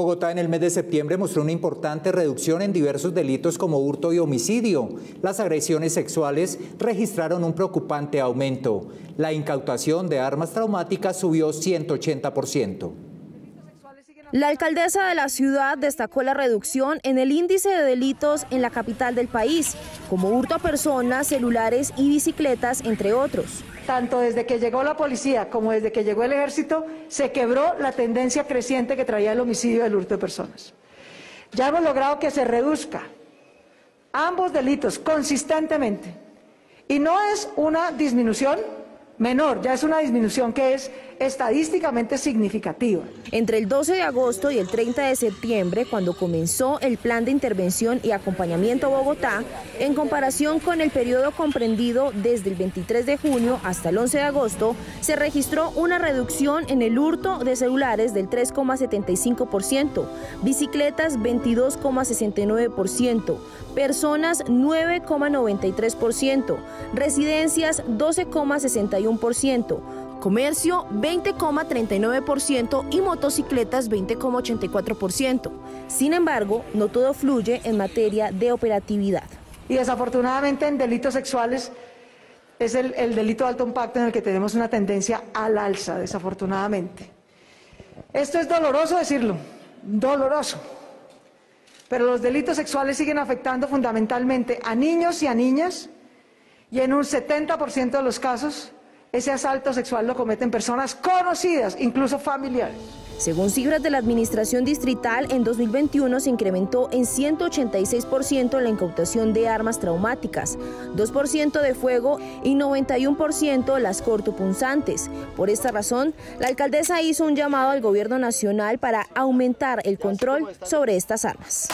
Bogotá en el mes de septiembre mostró una importante reducción en diversos delitos como hurto y homicidio. Las agresiones sexuales registraron un preocupante aumento. La incautación de armas traumáticas subió 180%. La alcaldesa de la ciudad destacó la reducción en el índice de delitos en la capital del país, como hurto a personas, celulares y bicicletas, entre otros. Tanto desde que llegó la policía como desde que llegó el ejército, se quebró la tendencia creciente que traía el homicidio y el hurto de personas. Ya hemos logrado que se reduzca ambos delitos consistentemente. Y no es una disminución menor, ya es una disminución que es estadísticamente significativa. Entre el 12 de agosto y el 30 de septiembre, cuando comenzó el Plan de Intervención y Acompañamiento Bogotá, en comparación con el periodo comprendido desde el 23 de junio hasta el 11 de agosto, se registró una reducción en el hurto de celulares del 3,75%, bicicletas 22,69%, personas 9,93%, residencias 12,61%, comercio 20,39% y motocicletas 20,84%. Sin embargo, no todo fluye en materia de operatividad. Y desafortunadamente en delitos sexuales es el delito de alto impacto en el que tenemos una tendencia al alza, desafortunadamente. Esto es doloroso decirlo, doloroso. Pero los delitos sexuales siguen afectando fundamentalmente a niños y a niñas, y en un 70% de los casos ese asalto sexual lo cometen personas conocidas, incluso familiares. Según cifras de la Administración Distrital, en 2021 se incrementó en 186% la incautación de armas traumáticas, 2% de fuego y 91% las cortopunzantes. Por esta razón, la alcaldesa hizo un llamado al Gobierno Nacional para aumentar el control sobre estas armas.